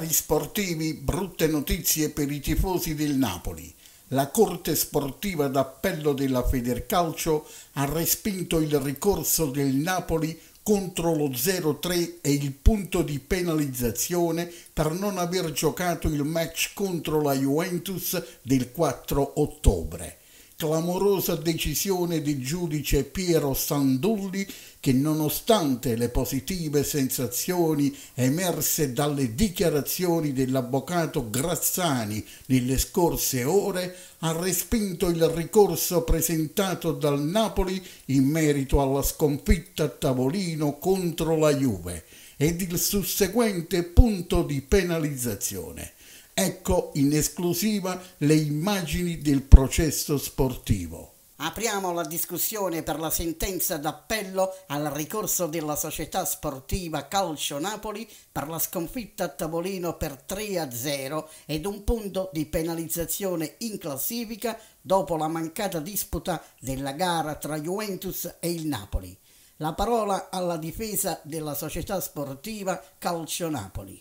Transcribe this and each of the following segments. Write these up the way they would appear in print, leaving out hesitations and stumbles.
Cari sportivi, brutte notizie per i tifosi del Napoli. La Corte Sportiva d'Appello della Federcalcio ha respinto il ricorso del Napoli contro lo 0-3 e il punto di penalizzazione per non aver giocato il match contro la Juventus del 4 ottobre. Clamorosa decisione del giudice Piero Sandulli che, nonostante le positive sensazioni emerse dalle dichiarazioni dell'avvocato Grazzani nelle scorse ore, ha respinto il ricorso presentato dal Napoli in merito alla sconfitta a tavolino contro la Juve ed il susseguente punto di penalizzazione. Ecco in esclusiva le immagini del processo sportivo. Apriamo la discussione per la sentenza d'appello al ricorso della società sportiva Calcio Napoli per la sconfitta a tavolino per 3-0 ed un punto di penalizzazione in classifica dopo la mancata disputa della gara tra Juventus e il Napoli. La parola alla difesa della società sportiva Calcio Napoli.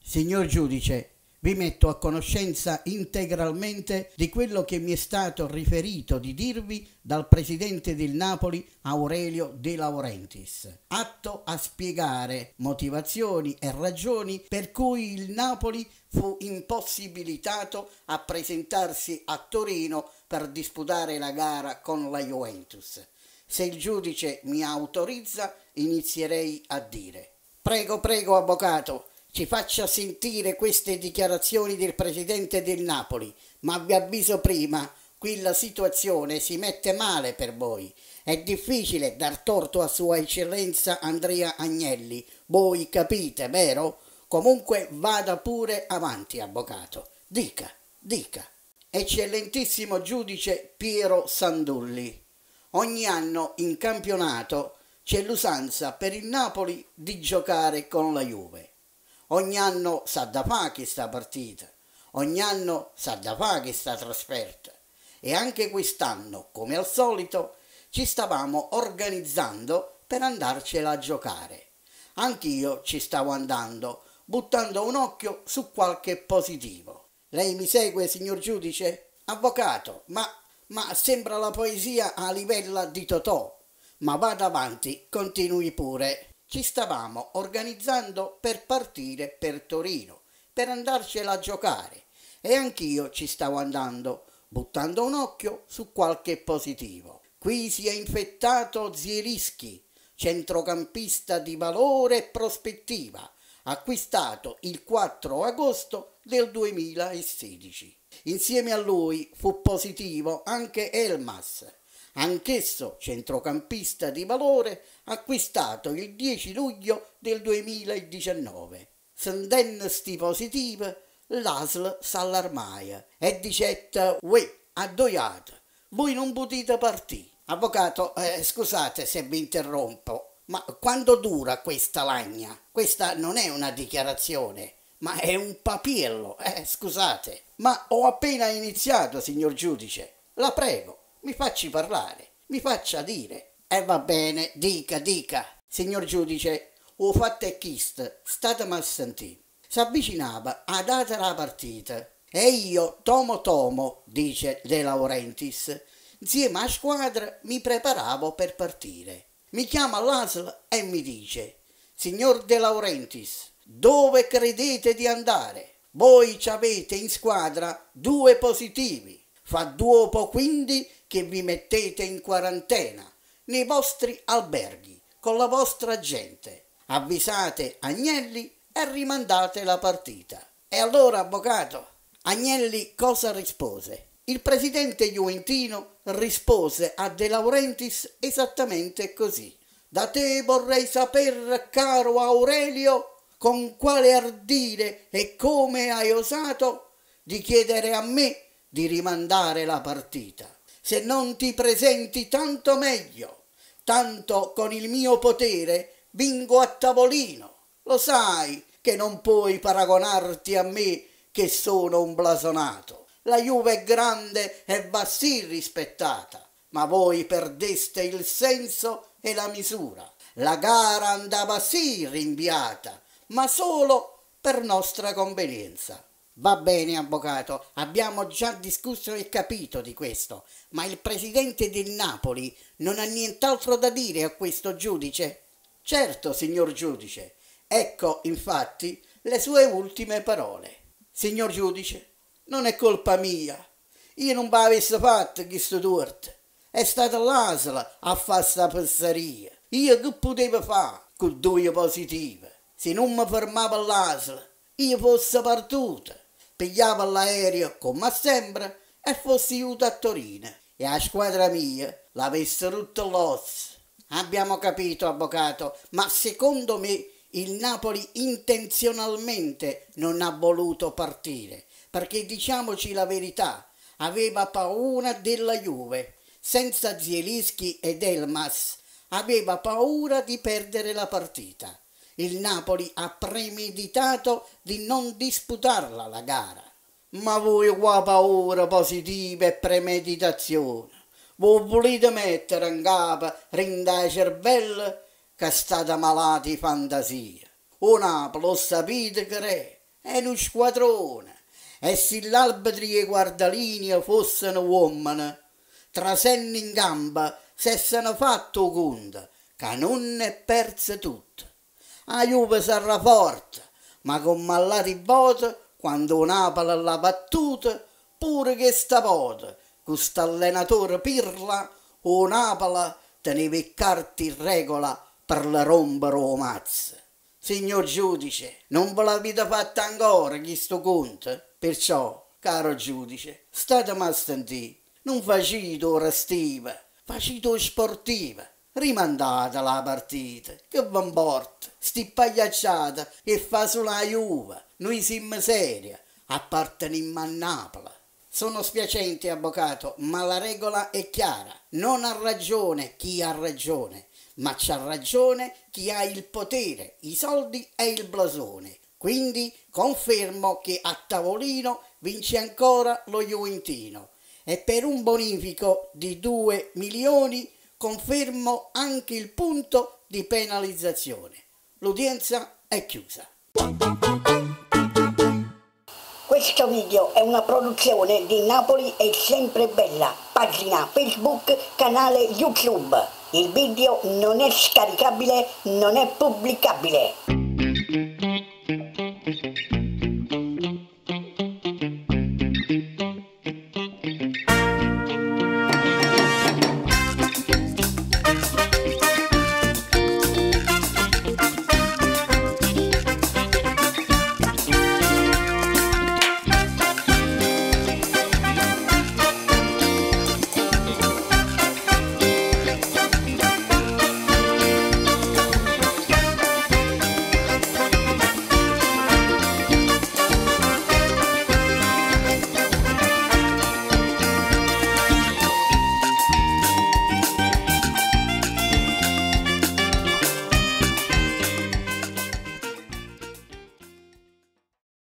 Signor giudice, vi metto a conoscenza integralmente di quello che mi è stato riferito di dirvi dal presidente del Napoli, Aurelio De Laurentiis, atto a spiegare motivazioni e ragioni per cui il Napoli fu impossibilitato a presentarsi a Torino per disputare la gara con la Juventus. Se il giudice mi autorizza, inizierei a dire. Prego, avvocato. Ci faccia sentire queste dichiarazioni del presidente del Napoli, ma vi avviso prima, qui la situazione si mette male per voi. È difficile dar torto a Sua Eccellenza Andrea Agnelli, voi capite, vero? Comunque vada pure avanti, avvocato. Dica. Eccellentissimo giudice Piero Sandulli, ogni anno in campionato c'è l'usanza per il Napoli di giocare con la Juve. Ogni anno sa da fa che sta partita, ogni anno sa da fa che sta trasferta e anche quest'anno, come al solito, ci stavamo organizzando per andarcela a giocare. Anch'io ci stavo andando, buttando un occhio su qualche positivo. Lei mi segue, signor giudice? Avvocato, ma sembra la poesia a livella di Totò, ma vada avanti, continui pure. Ci stavamo organizzando per partire per Torino, per andarcela a giocare e anch'io ci stavo andando, buttando un occhio su qualche positivo. Qui si è infettato Zielinski, centrocampista di valore e prospettiva, acquistato il 4 agosto del 2016. Insieme a lui fu positivo anche Elmas, anch'esso centrocampista di valore, acquistato il 10 luglio del 2019. Sentendo sti positivi, l'ASL s'allarmai e dicette: «Uè, addoiate, voi non potete partire». Avvocato, scusate se vi interrompo, ma quanto dura questa lagna? Questa non è una dichiarazione, ma è un papiello, scusate. Ma ho appena iniziato, signor giudice, la prego. Mi facci parlare, mi faccia dire. Va bene, dica. Signor giudice, ho fatto e chist, state sentì. S'avvicinava a data la partita e io, tomo, dice De Laurentiis, insieme a squadra mi preparavo per partire. Mi chiama l'ASL e mi dice: «Signor De Laurentiis, dove credete di andare? Voi ci avete in squadra 2 positivi. Fa dopo quindi che vi mettete in quarantena nei vostri alberghi con la vostra gente. Avvisate Agnelli e rimandate la partita». E allora, avvocato, Agnelli cosa rispose? Il presidente juventino rispose a De Laurentiis esattamente così: «Da te vorrei saper, caro Aurelio, con quale ardire e come hai osato di chiedere a me di rimandare la partita. Se non ti presenti tanto meglio, tanto con il mio potere vinco a tavolino. Lo sai che non puoi paragonarti a me che sono un blasonato. La Juve è grande e va sì rispettata, ma voi perdeste il senso e la misura. La gara andava sì rinviata, ma solo per nostra convenienza. Va bene, avvocato, abbiamo già discusso e capito di questo, ma il presidente del Napoli non ha nient'altro da dire a questo giudice? Certo, signor giudice. Ecco, infatti, le sue ultime parole. Signor giudice, non è colpa mia. Io non l'avessi fatto, questo torto. È stata l'ASL a fare questa pizzeria. Io che potevo fare con due positive? Se non mi fermava l'ASL, io fossi partita. Pigliavo l'aereo, come sempre, e fossi venuto a Torino e la squadra mia l'avesse rotto l'osso. Abbiamo capito, avvocato, ma secondo me il Napoli intenzionalmente non ha voluto partire, perché diciamoci la verità, aveva paura della Juve. Senza Zielinski ed Elmas aveva paura di perdere la partita. Il Napoli ha premeditato di non disputarla la gara. Ma voi qua paura positiva e premeditazione, voi volete mettere in capo, rendere cervello che state malati di fantasia. O Napoli, lo sapete che è uno squadrone, e se l'arbitri e guardalinea fossero uomini, trasenni in gamba, se se ne fatto conto che non è perso tutto. La Juve sarà forte, ma con malati botte, quando Napoli l'ha battuta, pure che sta botte, con st'allenatore Pirla, o Napoli teneva i carti in regola per la rompere o mazza. Signor giudice, non ve l'avete fatta ancora questo conto? Perciò, caro giudice, state a sentire, non facite ora stiva, facite sportiva. Rimandate la partita, che vi importa? Sti pagliacciata che fa sulla Juve, noi siamo seria, apparteniamo a Napoli. Sono spiacente, avvocato, ma la regola è chiara. Non ha ragione chi ha ragione, ma c'ha ragione chi ha il potere, i soldi e il blasone. Quindi confermo che a tavolino vince ancora lo Juventino e per un bonifico di 2 milioni confermo anche il punto di penalizzazione. L'udienza è chiusa. Questo video è una produzione di Napoli è sempre bella, pagina Facebook, canale YouTube. Il video non è scaricabile, non è pubblicabile.